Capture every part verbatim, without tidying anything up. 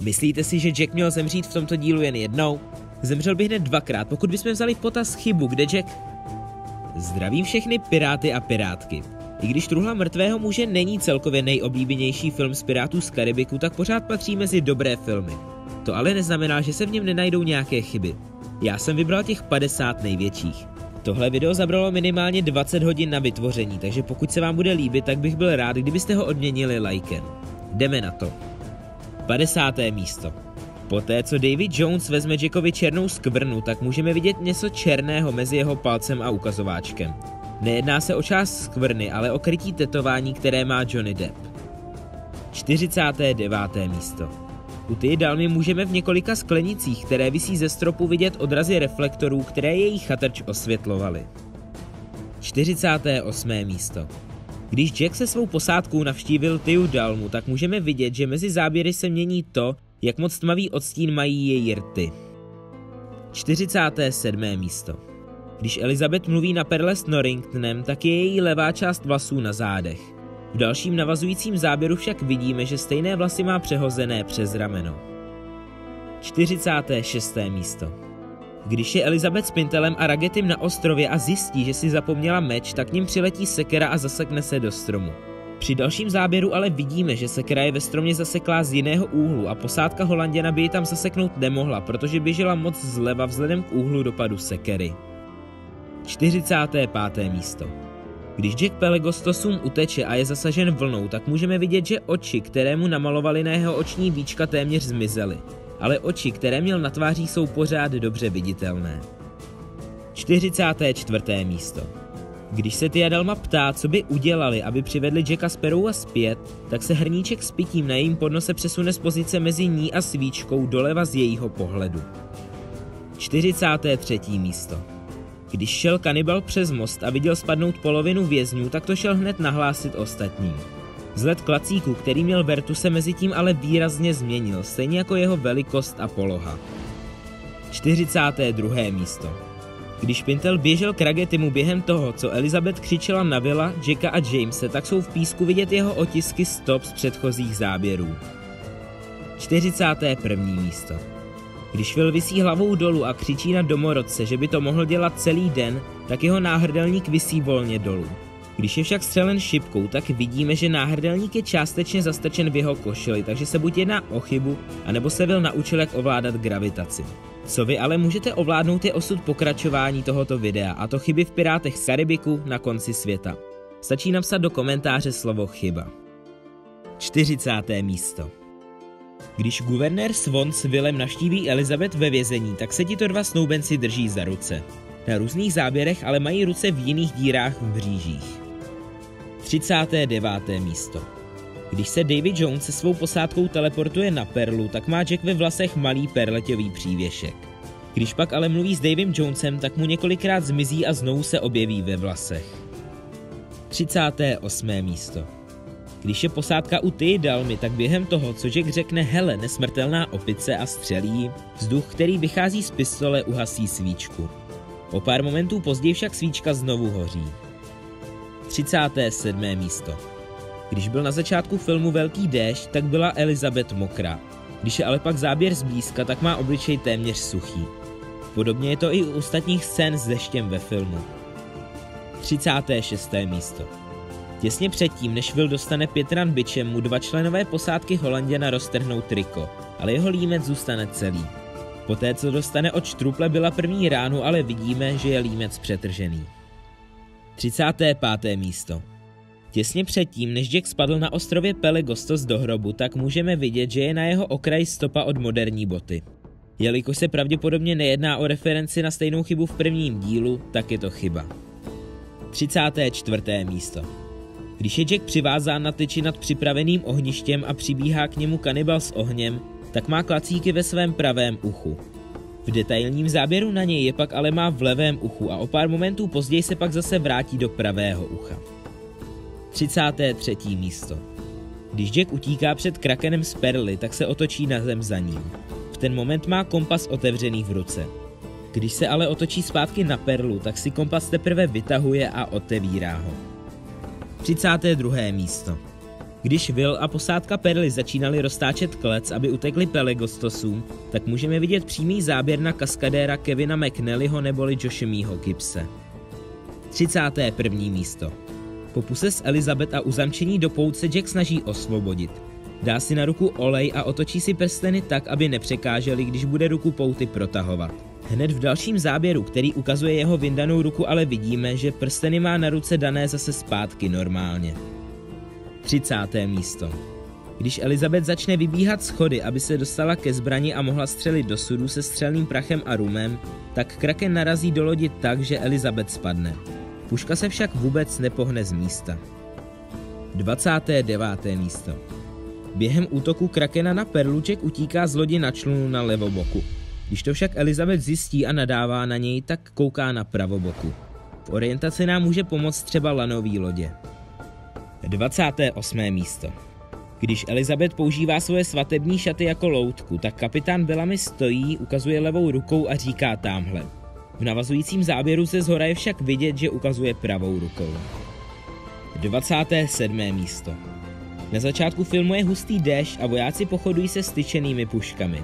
Myslíte si, že Jack měl zemřít v tomto dílu jen jednou? Zemřel by hned dvakrát, pokud bychom vzali v potaz chybu, kde Jack... Zdravím všechny piráty a pirátky. I když Truhla mrtvého muže není celkově nejoblíbenější film z Pirátů z Karibiku, tak pořád patří mezi dobré filmy. To ale neznamená, že se v něm nenajdou nějaké chyby. Já jsem vybral těch padesát největších. Tohle video zabralo minimálně dvacet hodin na vytvoření, takže pokud se vám bude líbit, tak bych byl rád, kdybyste ho odměnili lajkem. Jdeme na to. padesáté místo. Poté, co David Jones vezme Jackovi černou skvrnu, tak můžeme vidět něco černého mezi jeho palcem a ukazováčkem. Nejedná se o část skvrny, ale o krytí tetování, které má Johnny Depp. čtyřicáté deváté místo. U Tii Dalmy můžeme v několika sklenicích, které visí ze stropu, vidět odrazy reflektorů, které její chatrč osvětlovaly. čtyřicáté osmé místo. Když Jack se svou posádkou navštívil Tiu Dalmu, tak můžeme vidět, že mezi záběry se mění to, jak moc tmavý odstín mají její rty. čtyřicáté sedmé místo. Když Elizabeth mluví na perle s Norringtonem, tak je její levá část vlasů na zádech. V dalším navazujícím záběru však vidíme, že stejné vlasy má přehozené přes rameno. čtyřicáté šesté místo. Když je Elizabeth s Pintelem a Ragettim na ostrově a zjistí, že si zapomněla meč, tak k ním přiletí sekera a zasekne se do stromu. Při dalším záběru ale vidíme, že sekera je ve stromě zaseklá z jiného úhlu a posádka Holanděna by ji tam zaseknout nemohla, protože běžela moc zleva vzhledem k úhlu dopadu sekery. čtyřicáté páté místo. Když Jack Pelegostosům uteče a je zasažen vlnou, tak můžeme vidět, že oči, které mu namalovali na jeho oční víčka, téměř zmizely. Ale oči, které měl na tváří, jsou pořád dobře viditelné. čtyřicáté čtvrté místo. Když se Tia Dalma ptá, co by udělali, aby přivedli Jacka Sparrowa zpět, tak se hrníček s pitím na jejím podnose přesune z pozice mezi ní a svíčkou doleva z jejího pohledu. čtyřicáté třetí místo. Když šel kanibal přes most a viděl spadnout polovinu vězňů, tak to šel hned nahlásit ostatním. Vzhled klacíku, který měl Vertu, se mezitím ale výrazně změnil, stejně jako jeho velikost a poloha. čtyřicáté druhé místo. Když Pintel běžel k Ragettimu během toho, co Elizabeth křičela na Willa, Jacka a Jamese, tak jsou v písku vidět jeho otisky stop z předchozích záběrů. čtyřicáté první místo. Když Will visí hlavou dolů a křičí na domorodce, že by to mohl dělat celý den, tak jeho náhrdelník visí volně dolů. Když je však střelen šipkou, tak vidíme, že náhrdelník je částečně zastrčen v jeho košili, takže se buď jedná o chybu, anebo se Will naučil, jak ovládat gravitaci. Co vy ale můžete ovládnout, je osud pokračování tohoto videa, a to chyby v Pirátech z Karibiku na konci světa. Stačí napsat do komentáře slovo chyba. čtyřicáté místo. Když guvernér Svon s Willem navštíví Elizabeth ve vězení, tak se tito dva snoubenci drží za ruce. Na různých záběrech ale mají ruce v jiných dírách v břížích. třicáté deváté místo. Když se David Jones se svou posádkou teleportuje na perlu, tak má Jack ve vlasech malý perleťový přívěšek. Když pak ale mluví s Davem Jonesem, tak mu několikrát zmizí a znovu se objeví ve vlasech. třicáté osmé místo. Když je posádka u Tii Dalmy, tak během toho, co Jack řekne hele, nesmrtelná opice a střelí, vzduch, který vychází z pistole, uhasí svíčku. O pár momentů později však svíčka znovu hoří. třicáté sedmé místo. Když byl na začátku filmu velký déšť, tak byla Elizabeth mokrá. Když je ale pak záběr zblízka, tak má obličej téměř suchý. Podobně je to i u ostatních scén s deštěm ve filmu. třicáté šesté místo. Těsně předtím, než Will dostane pět ran bičem, mu dva členové posádky Holanděna roztrhnou triko, ale jeho límec zůstane celý. Poté, co dostane od Truhla byla první ránu, ale vidíme, že je límec přetržený. třicáté páté místo. Těsně předtím, než Jack spadl na ostrově Pelegostos do hrobu, tak můžeme vidět, že je na jeho okraji stopa od moderní boty. Jelikož se pravděpodobně nejedná o referenci na stejnou chybu v prvním dílu, tak je to chyba. třicáté čtvrté místo. Když je Jack přivázán na tyči nad připraveným ohništěm a přibíhá k němu kanibal s ohněm, tak má klacíky ve svém pravém uchu. V detailním záběru na něj je pak ale má v levém uchu a o pár momentů později se pak zase vrátí do pravého ucha. třicáté třetí místo. Když Jack utíká před Krakenem z perly, tak se otočí na zem za ním. V ten moment má kompas otevřený v ruce. Když se ale otočí zpátky na perlu, tak si kompas teprve vytahuje a otevírá ho. třicáté druhé místo. Když Will a posádka Perly začínali roztáčet klec, aby utekli Pelegostosům, tak můžeme vidět přímý záběr na kaskadéra Kevina McNallyho neboli Joshameeho Gibbse. třicáté první místo. Po puse s Elizabeth a uzamčení do pout se Jack snaží osvobodit. Dá si na ruku olej a otočí si prsteny tak, aby nepřekážely, když bude ruku pouty protahovat. Hned v dalším záběru, který ukazuje jeho vyndanou ruku, ale vidíme, že prsteny má na ruce dané zase zpátky normálně. třicáté místo. Když Elizabeth začne vybíhat schody, aby se dostala ke zbrani a mohla střelit do sudu se střelným prachem a rumem, tak Kraken narazí do lodi tak, že Elizabeth spadne. Puška se však vůbec nepohne z místa. dvacáté deváté místo. Během útoku Krakena na Perluček utíká z lodi na člunu na levoboku. Když to však Elizabeth zjistí a nadává na něj, tak kouká na pravoboku. V orientaci nám může pomoct třeba lanový lodě. dvacáté osmé místo. Když Elizabeth používá svoje svatební šaty jako loutku, tak kapitán Bellamy stojí, ukazuje levou rukou a říká támhle. V navazujícím záběru ze zhora je však vidět, že ukazuje pravou rukou. dvacáté sedmé místo. Na začátku filmu je hustý déšť a vojáci pochodují se styčenými puškami.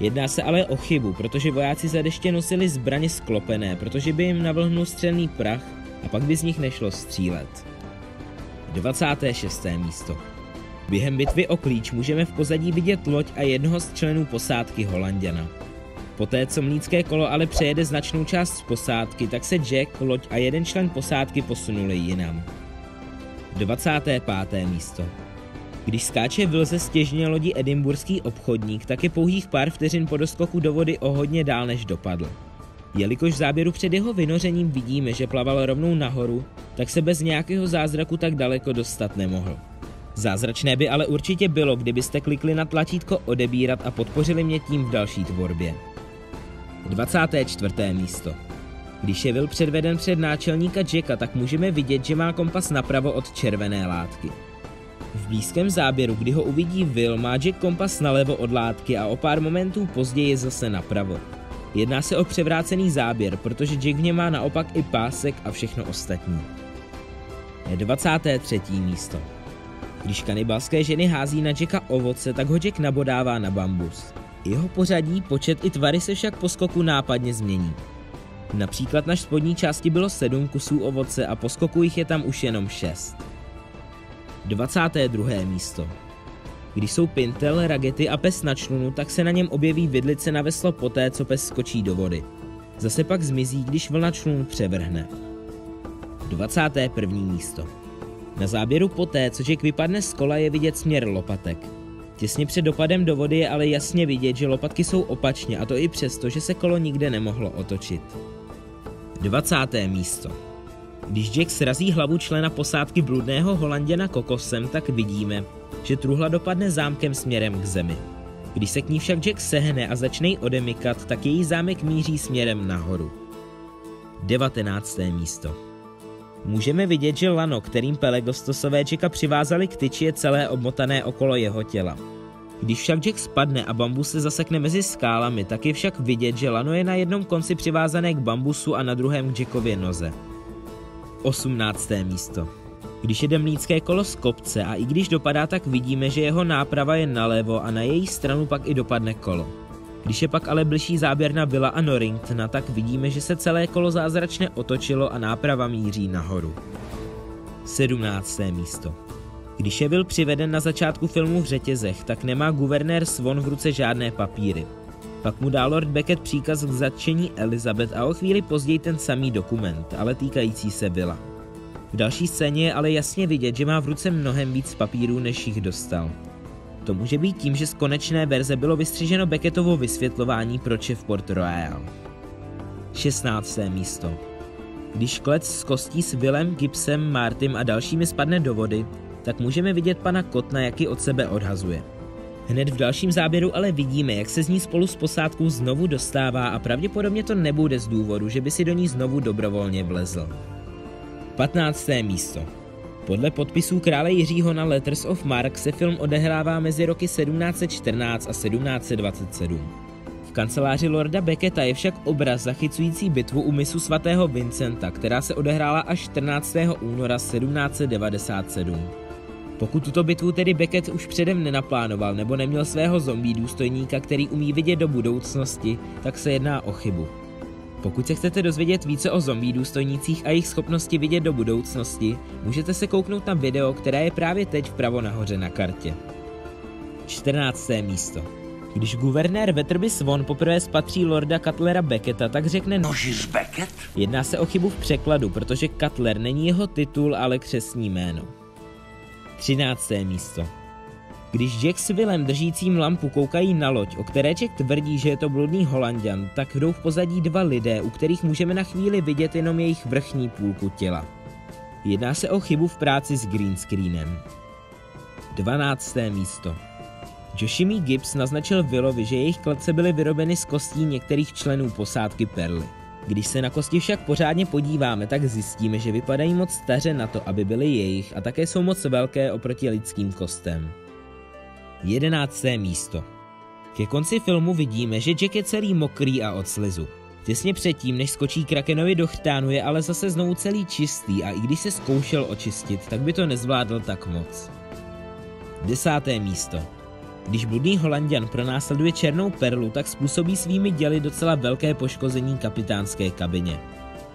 Jedná se ale o chybu, protože vojáci za deště nosili zbraně sklopené, protože by jim navlhnul střelný prach a pak by z nich nešlo střílet. dvacáté šesté místo. Během bitvy o klíč můžeme v pozadí vidět loď a jednoho z členů posádky Holanděna. Poté, co mlýnské kolo ale přejede značnou část z posádky, tak se Jack, loď a jeden člen posádky posunuli jinam. dvacáté páté místo. Když skáče Will ze stěžně lodi Edinburghský obchodník, tak je pouhých pár vteřin po doskoku do vody o hodně dál než dopadl. Jelikož v záběru před jeho vynořením vidíme, že plaval rovnou nahoru, tak se bez nějakého zázraku tak daleko dostat nemohl. Zázračné by ale určitě bylo, kdybyste klikli na tlačítko odebírat a podpořili mě tím v další tvorbě. dvacáté čtvrté místo. Když je Will předveden před náčelníka Jacka, tak můžeme vidět, že má kompas napravo od červené látky. V blízkém záběru, kdy ho uvidí Will, má Jack kompas nalevo od látky a o pár momentů později je zase napravo. Jedná se o převrácený záběr, protože Jack v něm má naopak i pásek a všechno ostatní. dvacáté třetí místo. Když kanibalské ženy hází na Jacka ovoce, tak ho Jack nabodává na bambus. Jeho pořadí, počet i tvary se však po skoku nápadně změní. Například na spodní části bylo sedm kusů ovoce a po skoku jich je tam už jenom šest. dvacáté druhé místo. Když jsou Pintel, Ragetti a pes na člunu, tak se na něm objeví vidlice na veslo poté, co pes skočí do vody. Zase pak zmizí, když vlna člunu převrhne. dvacáté první místo. Na záběru poté, co Jack vypadne z kola, je vidět směr lopatek. Těsně před dopadem do vody je ale jasně vidět, že lopatky jsou opačně, a to i přesto, že se kolo nikde nemohlo otočit. dvacáté místo. Když Jack srazí hlavu člena posádky bludného Holanděna kokosem, tak vidíme, že truhla dopadne zámkem směrem k zemi. Když se k ní však Jack sehne a začne ji odemykat, tak její zámek míří směrem nahoru. devatenácté místo. Můžeme vidět, že lano, kterým Pelegostosové Jacka přivázali k tyči, je celé obmotané okolo jeho těla. Když však Jack spadne a bambus se zasekne mezi skálami, tak je však vidět, že lano je na jednom konci přivázané k bambusu a na druhém k Jackově noze. osmnácté místo. Když jede mlýnské kolo z kopce a i když dopadá, tak vidíme, že jeho náprava je nalevo a na její stranu pak i dopadne kolo. Když je pak ale bližší záběr na Willa a Norringtona, tak vidíme, že se celé kolo zázračně otočilo a náprava míří nahoru. sedmnácté místo. Když je Will přiveden na začátku filmu v řetězech, tak nemá guvernér Svon v ruce žádné papíry. Pak mu dá lord Beckett příkaz k zatčení Elizabeth a o chvíli později ten samý dokument, ale týkající se Willa. V další scéně je ale jasně vidět, že má v ruce mnohem víc papírů, než jich dostal. To může být tím, že z konečné verze bylo vystřiženo Beckettovo vysvětlování, proč je v Port Royal. šestnácté místo. Když klec s kostí s Willem, Gibbsem, Martym a dalšími spadne do vody, tak můžeme vidět pana Kotna, jak ji od sebe odhazuje. Hned v dalším záběru ale vidíme, jak se z ní spolu s posádkou znovu dostává a pravděpodobně to nebude z důvodu, že by si do ní znovu dobrovolně vlezl. patnácté místo. Podle podpisů krále Jiřího na Letters of Marque se film odehrává mezi roky sedmnáct set čtrnáct a sedmnáct set dvacet sedm. V kanceláři lorda Becketta je však obraz zachycující bitvu u mysu svatého Vincenta, která se odehrála až čtrnáctého února sedmnáct set devadesát sedm. Pokud tuto bitvu tedy Beckett už předem nenaplánoval nebo neměl svého zombie důstojníka, který umí vidět do budoucnosti, tak se jedná o chybu. Pokud se chcete dozvědět více o zombie důstojnících a jejich schopnosti vidět do budoucnosti, můžete se kouknout na video, které je právě teď vpravo nahoře na kartě. čtrnácté místo. Když guvernér Weatherby Swan poprvé spatří lorda Cutlera Becketta, tak řekne Nožis Beckett? Jedná se o chybu v překladu, protože Cutler není jeho titul, ale křestní jméno. třinácté místo. Když Jack s Willem držícím lampu koukají na loď, o které Jack tvrdí, že je to bludný Holanďan, tak jdou v pozadí dva lidé, u kterých můžeme na chvíli vidět jenom jejich vrchní půlku těla. Jedná se o chybu v práci s green screenem. dvanácté místo. Joshamee Gibbs naznačil Willovi, že jejich kladce byly vyrobeny z kostí některých členů posádky Pearly. Když se na kosti však pořádně podíváme, tak zjistíme, že vypadají moc staře na to, aby byly jejich, a také jsou moc velké oproti lidským kostem. jedenácté místo. Ke konci filmu vidíme, že Jack je celý mokrý a od slizu. Těsně předtím, než skočí Krakenovi do chtánu, je ale zase znovu celý čistý, a i když se zkoušel očistit, tak by to nezvládl tak moc. desáté místo. Když bludný Holanďan pronásleduje černou perlu, tak způsobí svými děly docela velké poškození kapitánské kabině.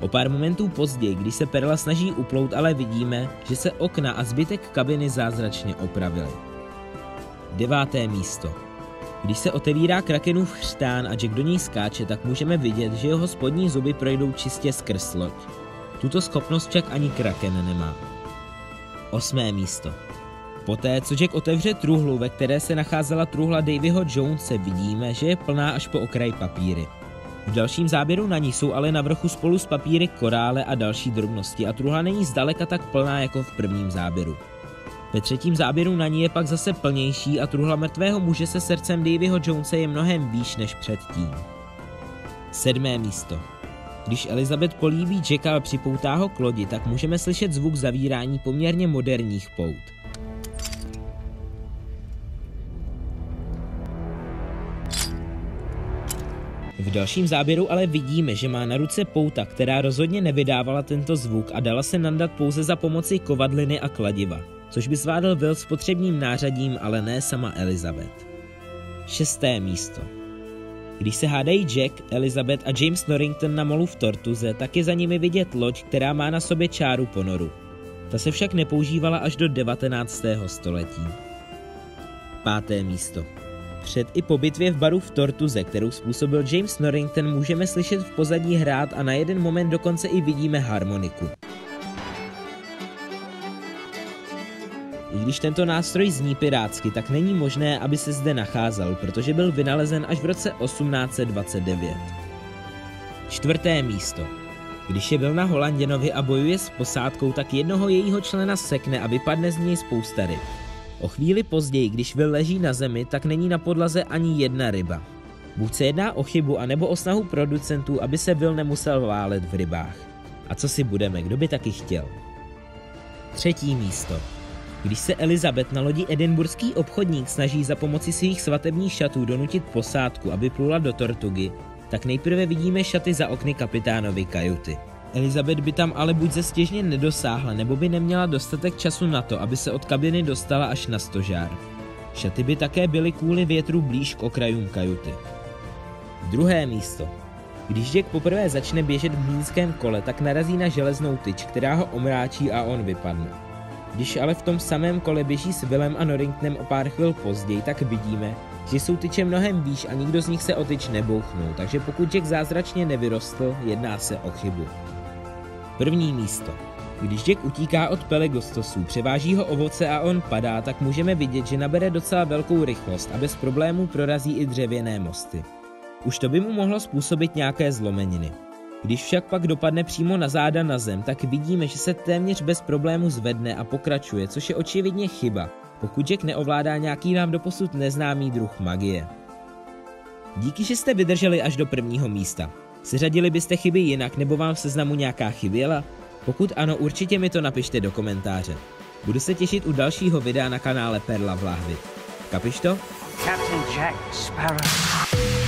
O pár momentů později, když se perla snaží uplout, ale vidíme, že se okna a zbytek kabiny zázračně opravily. deváté místo. Když se otevírá Krakenův chřtán a Jack do něj skáče, tak můžeme vidět, že jeho spodní zuby projdou čistě skrz loď. Tuto schopnost však ani Kraken nemá. osmé místo. Poté, co Jack otevře truhlu, ve které se nacházela truhla Davyho Jonese, vidíme, že je plná až po okraj papíry. V dalším záběru na ní jsou ale na vrchu spolu s papíry korále a další drobnosti a truhla není zdaleka tak plná jako v prvním záběru. Ve třetím záběru na ní je pak zase plnější a truhla mrtvého muže se srdcem Davyho Jonese je mnohem výš než předtím. sedmé místo. Když Elizabeth políbí Jacka a připoutá ho k lodi, tak můžeme slyšet zvuk zavírání poměrně moderních pout. V dalším záběru ale vidíme, že má na ruce pouta, která rozhodně nevydávala tento zvuk a dala se nandat pouze za pomoci kovadliny a kladiva, což by zvládl Will s potřebným nářadím, ale ne sama Elizabeth. šesté místo. Když se hádají Jack, Elizabeth a James Norrington na molu v Tortuze, tak je za nimi vidět loď, která má na sobě čáru ponoru. Ta se však nepoužívala až do devatenáctého století. páté místo. Před i po bitvě v baru v Tortuze, kterou způsobil James Norrington, můžeme slyšet v pozadí hrát a na jeden moment dokonce i vidíme harmoniku. I když tento nástroj zní pirátsky, tak není možné, aby se zde nacházel, protože byl vynalezen až v roce osmnáct set dvacet devět. čtvrté místo. Když je byl na Holanděnovi a bojuje s posádkou, tak jednoho jejího člena sekne a vypadne z něj spousta ryb. O chvíli později, když Will leží na zemi, tak není na podlaze ani jedna ryba. Buď se jedná o chybu, anebo o snahu producentů, aby se Will nemusel válet v rybách. A co si budeme, kdo by taky chtěl? třetí místo. Když se Elizabeth na lodi Edinburghský obchodník snaží za pomoci svých svatebních šatů donutit posádku, aby plula do Tortugy, tak nejprve vidíme šaty za okny kapitánovy kajuty. Elizabeth by tam ale buď zastěžně nedosáhla, nebo by neměla dostatek času na to, aby se od kabiny dostala až na stožár. Šaty by také byly kvůli větru blíž k okrajům kajuty. Druhé místo. Když Jack poprvé začne běžet v mlýnském kole, tak narazí na železnou tyč, která ho omráčí a on vypadne. Když ale v tom samém kole běží s Willem a Norringtonem o pár chvil později, tak vidíme, že jsou tyče mnohem výš a nikdo z nich se o tyč nebouchnul, takže pokud Jack zázračně nevyrostl, jedná se o chybu. První místo. Když Jack utíká od Pelegostosů, převáží ho ovoce a on padá, tak můžeme vidět, že nabere docela velkou rychlost a bez problémů prorazí i dřevěné mosty. Už to by mu mohlo způsobit nějaké zlomeniny. Když však pak dopadne přímo na záda na zem, tak vidíme, že se téměř bez problému zvedne a pokračuje, což je očividně chyba, pokud Jack neovládá nějaký nám doposud neznámý druh magie. Díky, že jste vydrželi až do prvního místa. Seřadili byste chyby jinak, nebo vám v seznamu nějaká chyběla? Pokud ano, určitě mi to napište do komentáře. Budu se těšit u dalšího videa na kanále Perla v lahvi. Kapiš to? Captain Jack Sparrow.